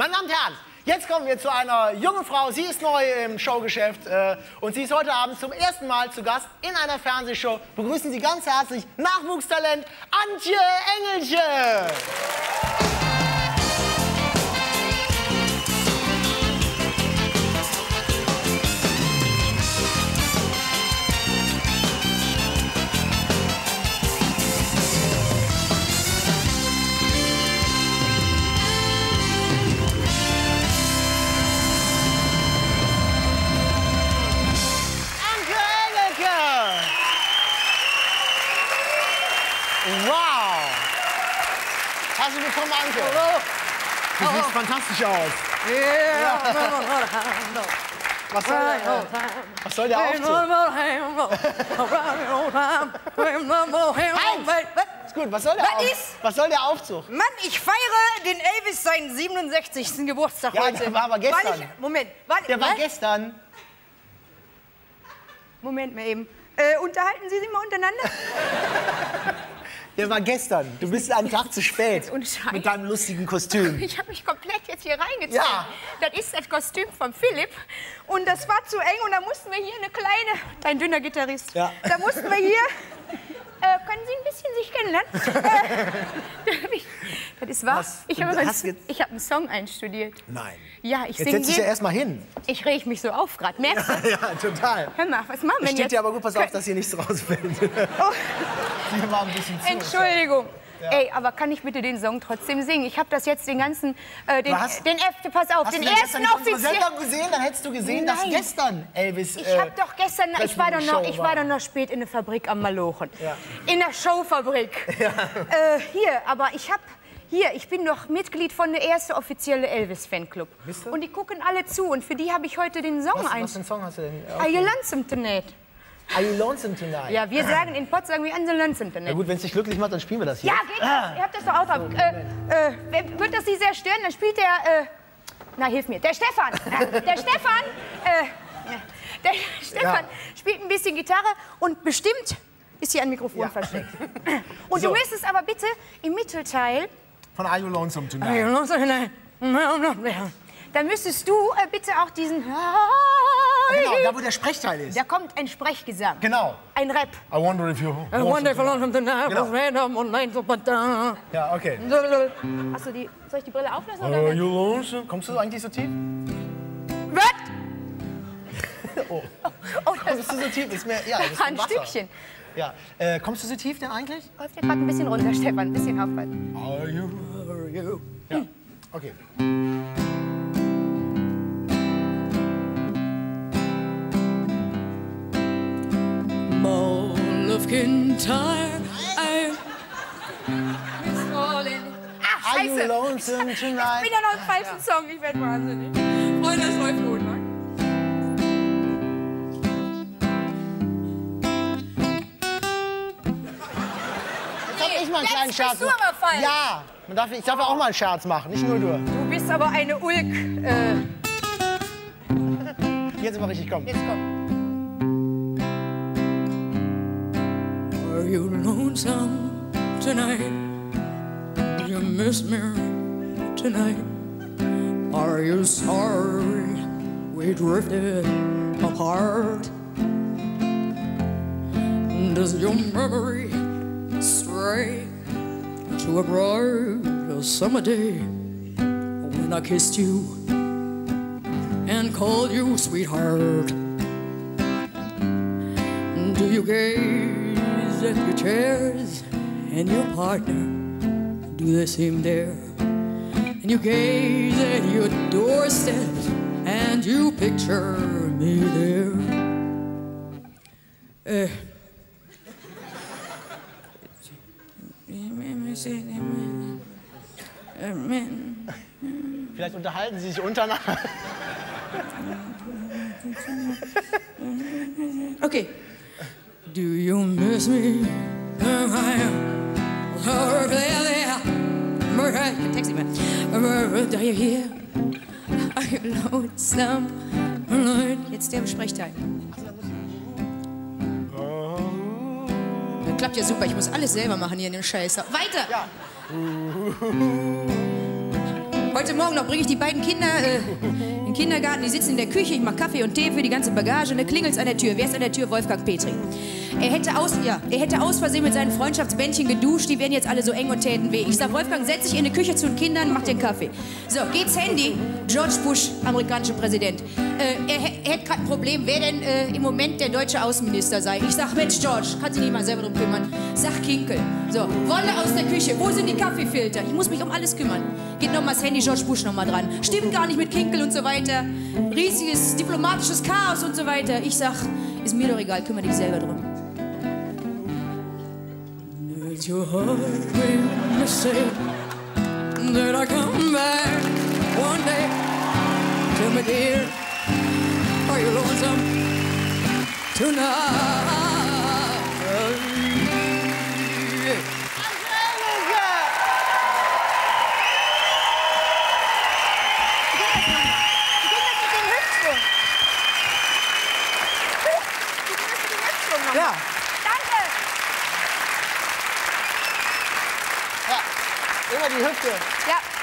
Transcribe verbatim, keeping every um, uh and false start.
Meine Damen und Herren, jetzt kommen wir zu einer jungen Frau. Sie ist neu im Showgeschäft äh, und sie ist heute Abend zum ersten Mal zu Gast in einer Fernsehshow. Begrüßen Sie ganz herzlich Nachwuchstalent Anke Engelke. Willkommen, Anke. Hallo. Du oh. siehst fantastisch aus. Yeah. Ja. Was soll der, was soll der Aufzug? Heinz. Ist gut, was soll der, was Auf, ist? Was soll der Aufzug? Mann, ich feiere den Elvis seinen siebenundsechzigsten Geburtstag ja, heute. Der war aber gestern. War nicht, Moment. War, der war was? gestern. Moment mal eben. Äh, unterhalten Sie sich mal untereinander? Der war gestern. Du bist einen Tag zu spät mit deinem lustigen Kostüm. Ich habe mich komplett jetzt hier reingezogen. Ja. Das ist das Kostüm von Philipp. Und das war zu eng und da mussten wir hier eine kleine... Dein dünner Gitarrist. Ja. Da mussten wir hier... Äh, können Sie ein bisschen sich kennenlernen? äh, das ist wahr. Was? Ich habe hab einen Song einstudiert. Nein. Ja, ich jetzt setz dich ja erstmal hin. Ich reg mich so auf gerade. Merkst du? Ja, ja, total. Hör mal, was machen wir jetzt? Steht dir aber gut, pass Kön auf, dass hier nichts rausfällt. Oh. Zu, Entschuldigung. Ja. Ey, aber kann ich bitte den Song trotzdem singen? Ich habe das jetzt den ganzen, äh, den, Was? den F, pass auf, hast den ersten Offizier... gesehen? Dann hättest du gesehen, Nein. dass gestern Elvis... Ich äh, habe doch gestern, ich war doch, noch, ich war doch noch spät in der Fabrik am Malochen. Ja. In der Showfabrik. Ja. Äh, hier, aber ich habe... Hier, ich bin doch Mitglied von der ersten offizielle Elvis-Fanclub. Und die gucken alle zu und für die habe ich heute den Song ein. Was für einen Song hast du denn? Okay. Are You Lonesome Tonight? Are you lonesome tonight? Ja, wir sagen in Pott, sagen wir an the lonesome tonight. Na gut, wenn es dich glücklich macht, dann spielen wir das hier. Ja, geht ah. Ihr habt das doch auch. So, äh, äh, wird das nicht sehr stören, dann spielt der, äh, na hilf mir, der Stefan. der Stefan, äh, der Stefan ja. spielt ein bisschen Gitarre und bestimmt ist hier ein Mikrofon ja. versteckt. Und so. Du müsstest aber bitte im Mittelteil... Von Are You Lonesome Tonight. Are You Lonesome Tonight. Dann müsstest du äh, bitte auch diesen... Genau, da wo der Sprechteil ist. Da kommt ein Sprechgesang. Genau. Ein Rap. I wonder if you... I wonder if you lonesome tonight. Genau. Ja, okay. Hast du die... Soll ich die Brille auflassen? Oder Are you lonesome? Kommst du eigentlich so tief? Was? oh. oh das Kommst du so tief? Ist mehr... Ja, das ist ein Stückchen. Ja. Äh, kommst du so tief denn eigentlich? Läuft dir gerade ein bisschen runter, Stefan. Ein bisschen aufhalten. Are you... Are you... Ja. Hm. Okay. Entire, I... Ach, Scheiße! Ich bin ja noch im falschen Song, ich werde wahnsinnig. Freunde, das läuft gut, ne? Jetzt hab ich mal einen Jetzt kleinen Scherz. Du aber falsch. Ja, man darf, ich darf ja auch mal einen Scherz machen, nicht nur du. Du bist aber eine Ulk. Äh... Jetzt aber richtig, komm. Jetzt komm. Are you lonesome tonight? Do you miss me tonight? Are you sorry we drifted apart? Does your memory stray to a bright summer day when I kissed you and called you sweetheart? Do you gaze at your chairs and your partner do the same there, and you gaze at your doorstep and you picture me there. Uh. Vielleicht unterhalten Sie sich untereinander. Okay. Do you miss me? Taxi man. Are you here? Are you lonesome? Jetzt der Sprechteil. Das klappt ja super. Ich muss alles selber machen hier in dem Scheiß. Weiter. Ja. Heute Morgen noch bringe ich die beiden Kinder äh, in den Kindergarten. Die sitzen in der Küche, ich mache Kaffee und Tee für die ganze Bagage. Ne, klingelt es an der Tür. Wer ist an der Tür? Wolfgang Petri. Er hätte, aus, ja, er hätte aus Versehen mit seinen Freundschaftsbändchen geduscht. Die werden jetzt alle so eng und täten weh. Ich sage, Wolfgang, setz dich in die Küche zu den Kindern, mach den Kaffee. So, geht's Handy. George Bush, amerikanischer Präsident. Äh, er, er hätte gerade ein Problem, wer denn äh, im Moment der deutsche Außenminister sei. Ich sage, Mensch, George, kannst du dich mal selber drum kümmern. Sag Kinkel. So, Wolle aus der Küche. Wo sind die Kaffeefilter? Ich muss mich um alles kümmern. Geht nochmal das Handy, George Bush nochmal dran. Stimmt gar nicht mit Kinkel und so weiter. Riesiges diplomatisches Chaos und so weiter. Ich sag, ist mir doch egal, kümmere dich selber drum. Did you hurt me, say? Did I come back one day? Tell me, dear, are you lonesome tonight? Ja. Danke. Ja, immer die Hüfte. Ja.